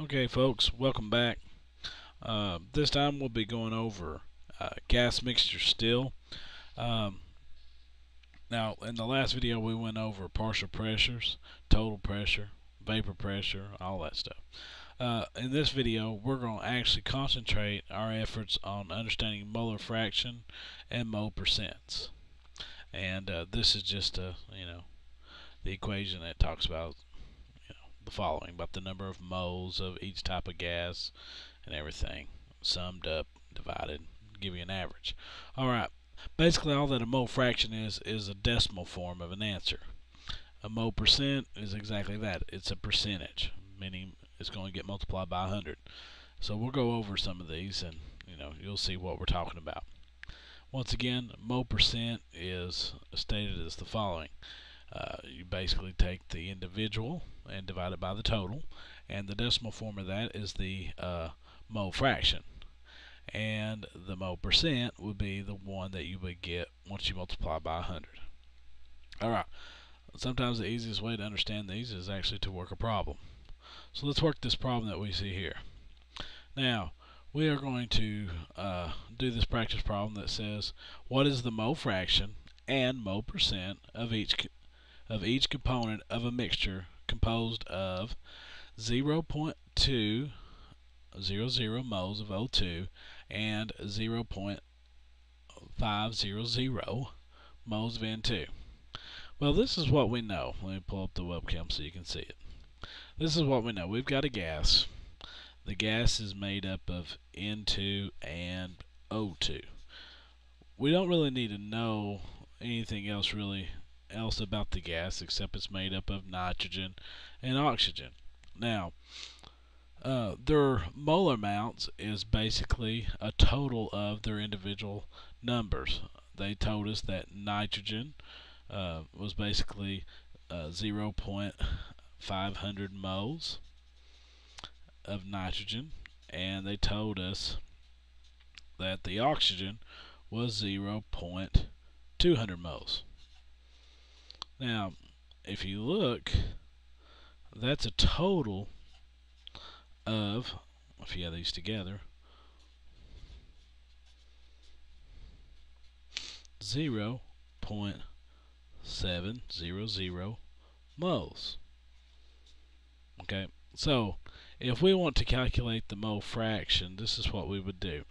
Okay folks, welcome back. This time we'll be going over gas mixture still. Now in the last video we went over partial pressures, total pressure, vapor pressure, all that stuff. In this video we're going to actually concentrate our efforts on understanding molar fraction and mole percents. And this is just the equation that talks about the following, about the number of moles of each type of gas and everything, summed up, divided, give you an average. Alright, basically all that a mole fraction is a decimal form of an answer. A mole percent is exactly that. It's a percentage, meaning it's going to get multiplied by 100. So we'll go over some of these and you'll see what we're talking about. Once again, mole percent is stated as the following. You basically take the individual and divide it by the total, and the decimal form of that is the mole fraction, and the mole percent would be the one that you would get once you multiply by 100. Alright, sometimes the easiest way to understand these is actually to work a problem. So let's work this problem that we see here. Now we are going to do this practice problem that says, what is the mole fraction and mole percent of each component of a mixture composed of 0.200 moles of O2 and 0.500 moles of N2. Well, this is what we know. Let me pull up the webcam so you can see it. This is what we know. We've got a gas. The gas is made up of N2 and O2. We don't really need to know anything else about the gas, except it's made up of nitrogen and oxygen. Now their molar amounts is basically a total of their individual numbers. They told us that nitrogen was basically 0.500 moles of nitrogen, and they told us that the oxygen was 0.200 moles. Now, if you look, that's a total of, if you add these together, 0.700 moles. Okay, so if we want to calculate the mole fraction, this is what we would do.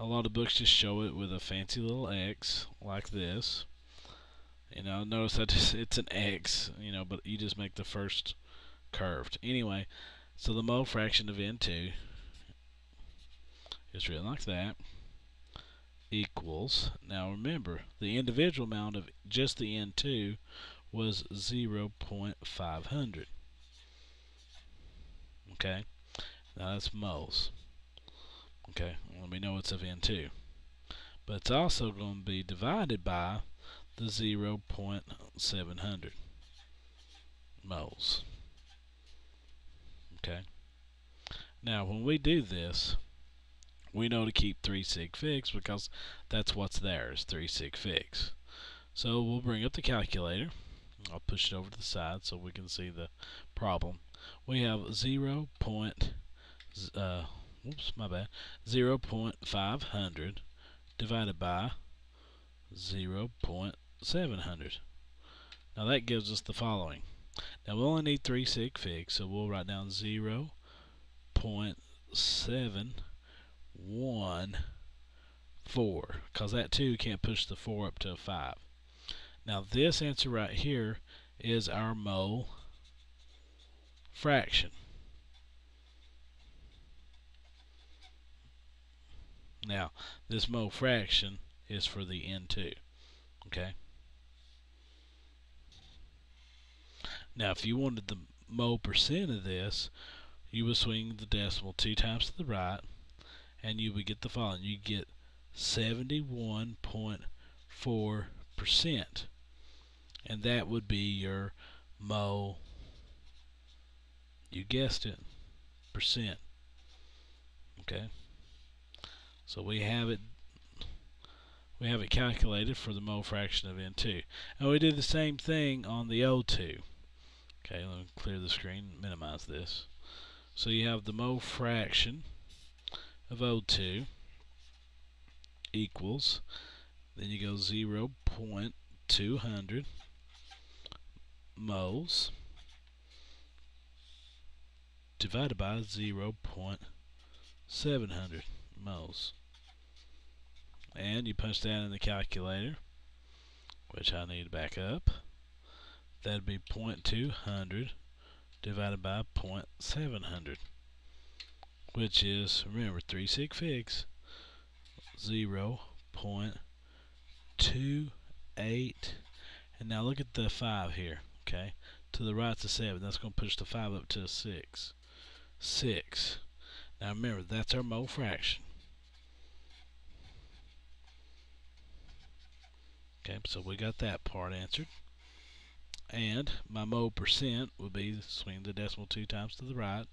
A lot of books just show it with a fancy little X like this. Notice that it's an X, but you just make the first curved. Anyway, so the mole fraction of N2 is written like that, equals, now remember, the individual amount of just the N2 was 0.500. Okay, now that's moles. Okay, well, we know it's of N2. But it's also going to be divided by the 0.700 moles. Okay. Now when we do this, we know to keep 3 sig figs because that's what's there, is 3 sig figs. So we'll bring up the calculator. I'll push it over to the side so we can see the problem. We have 0.500 divided by 0.700. Now that gives us the following. Now we only need 3 sig figs, so we'll write down 0.714, because that 2 can't push the 4 up to a 5. Now this answer right here is our mole fraction. Now this mole fraction is for the N2. Okay. Now if you wanted the mole percent of this, you would swing the decimal 2 times to the right and you would get the following. You get 71.4%, and that would be your mole, you guessed it, percent. Okay. So we have it calculated for the mole fraction of N2. And we do the same thing on the O2. Okay, let me clear the screen, minimize this. So you have the mole fraction of O2 equals, then you go 0.200 moles divided by 0.700 moles. And you punch that in the calculator, which I need to back up. That'd be 0.200 divided by 0.700, which is, remember, 3 sig figs, 0.28. And now look at the 5 here, okay? To the right's a 7. That's going to push the 5 up to a 6. 6. Now remember, that's our mole fraction. Okay, so we got that part answered. And my mole percent would be, swing the decimal 2 times to the right,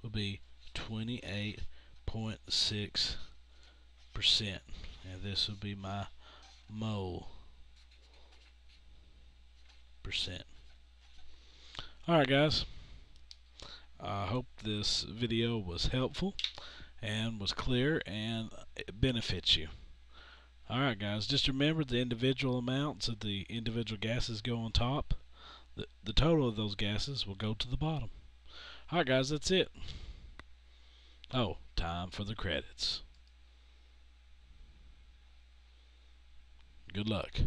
would be 28.6%. And this would be my mole percent. Alright guys, I hope this video was helpful and was clear and it benefits you. Alright guys, just remember the individual amounts of the individual gases go on top. The total of those gases will go to the bottom. Alright guys, that's it. Oh, time for the credits. Good luck.